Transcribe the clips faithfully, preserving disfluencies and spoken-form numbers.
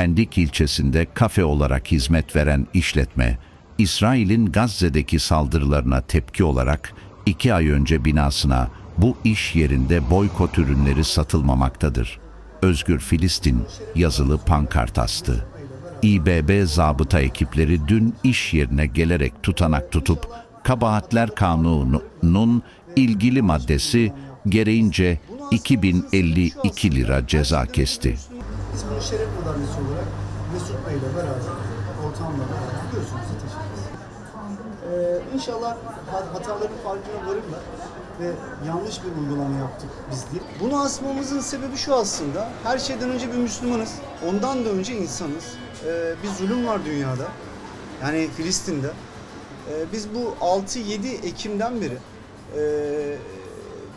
Pendik ilçesinde kafe olarak hizmet veren işletme, İsrail'in Gazze'deki saldırılarına tepki olarak iki ay önce binasına bu iş yerinde boykot ürünleri satılmamaktadır. Özgür Filistin yazılı pankart astı. İ B B zabıta ekipleri dün iş yerine gelerek tutanak tutup Kabahatler Kanunu'nun ilgili maddesi gereğince iki bin elli iki lira ceza kesti. Biz bunu şeref madalyası olarak Mesut Bey ile beraber, ortamla beraber biliyorsunuz, teşekkür ederiz. Ee, İnşallah hataların farkına varırlar ve yanlış bir uygulama yaptık biz değil. Bunu asmamızın sebebi şu aslında, her şeyden önce bir Müslümanız, ondan da önce insanız. Ee, bir zulüm var dünyada, yani Filistin'de. Ee, biz bu altı yedi Ekim'den beri e,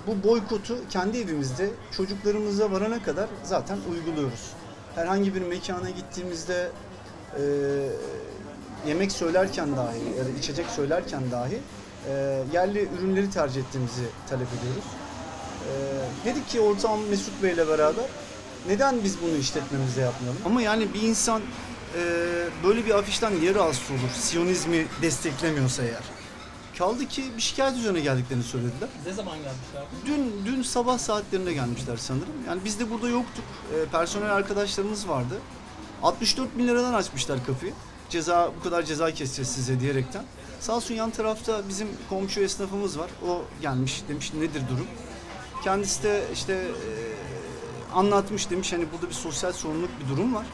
bu boykotu kendi evimizde çocuklarımıza varana kadar zaten uyguluyoruz. Herhangi bir mekana gittiğimizde e, yemek söylerken dahi ya da içecek söylerken dahi e, yerli ürünleri tercih ettiğimizi talep ediyoruz. E, dedik ki ortağım Mesut Bey ile beraber neden biz bunu işletmemize yapmayalım? Ama yani bir insan e, böyle bir afişten yer rahatsız olur, Siyonizmi desteklemiyorsa eğer. Kaldı ki bir şikayet üzerine geldiklerini söylediler. Ne zaman gelmişler? Dün dün sabah saatlerinde gelmişler sanırım. Yani biz de burada yoktuk. E, personel arkadaşlarımız vardı. altmış dört bin liradan açmışlar kapıyı. Ceza, bu kadar ceza keseceğiz size diyerekten. Sağ olsun yan tarafta bizim komşu esnafımız var. O gelmiş, demiş nedir durum? Kendisi de işte e, anlatmış, demiş hani burada bir sosyal sorumluluk bir durum var.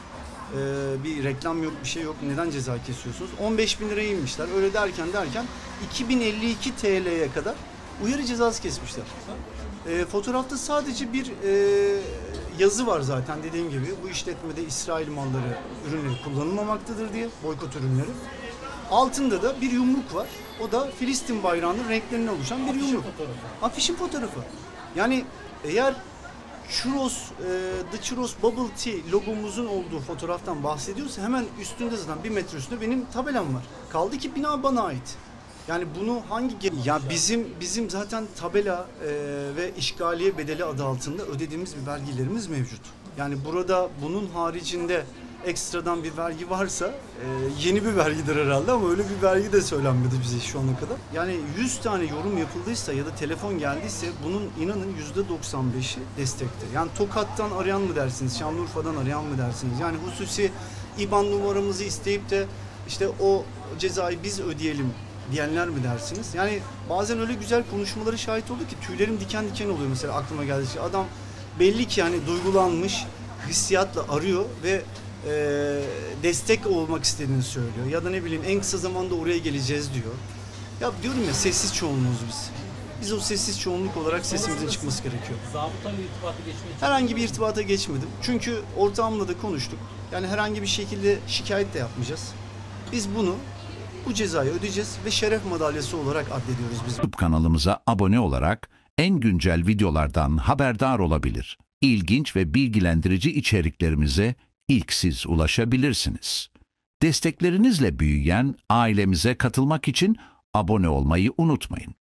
Ee, bir reklam yok, bir şey yok. Neden ceza kesiyorsunuz? on beş bin liraya inmişler. Öyle derken derken iki bin elli iki Türk lirasına kadar uyarı cezası kesmişler. Ee, fotoğrafta sadece bir e, yazı var zaten dediğim gibi. Bu işletmede İsrail malları, ürünleri kullanılmamaktadır diye. Boykot ürünleri. Altında da bir yumruk var. O da Filistin bayrağının renklerinden oluşan bir yumruk. Afişin fotoğrafı. Yani eğer Churros, The Churros Bubble Tea logomuzun olduğu fotoğraftan bahsediyorsa hemen üstünde zaten bir metre üstünde benim tabelam var. Kaldı ki bina bana ait. Yani bunu hangi... Ya bizim bizim zaten tabela ve işgaliye bedeli adı altında ödediğimiz bir vergilerimiz mevcut. Yani burada bunun haricinde ekstradan bir vergi varsa yeni bir vergidir herhalde ama öyle bir vergi de söylenmedi bize şu ana kadar. Yani yüz tane yorum yapıldıysa ya da telefon geldiyse bunun inanın yüzde doksan beşi destektir. Yani Tokat'tan arayan mı dersiniz, Şanlıurfa'dan arayan mı dersiniz? Yani hususi İ B A N numaramızı isteyip de işte o cezayı biz ödeyelim diyenler mi dersiniz? Yani bazen öyle güzel konuşmalara şahit olduk ki tüylerim diken diken oluyor mesela aklıma geldiği şey. Adam belli ki yani duygulanmış, hissiyatla arıyor ve Ee, destek olmak istediğini söylüyor ya da ne bileyim en kısa zamanda oraya geleceğiz diyor. Ya diyorum ya sessiz çoğunluğuz biz. Biz o sessiz çoğunluk olarak sesimizin çıkması gerekiyor. Zabıtayla irtibata geçmedim. Herhangi bir irtibata geçmedim. Çünkü ortağımla da konuştuk. Yani herhangi bir şekilde şikayet de yapmayacağız. Biz bunu, bu cezayı ödeyeceğiz ve şeref madalyası olarak addediyoruz biz. YouTube kanalımıza abone olarak en güncel videolardan haberdar olabilir. İlginç ve bilgilendirici içeriklerimize İlk siz ulaşabilirsiniz. Desteklerinizle büyüyen ailemize katılmak için abone olmayı unutmayın.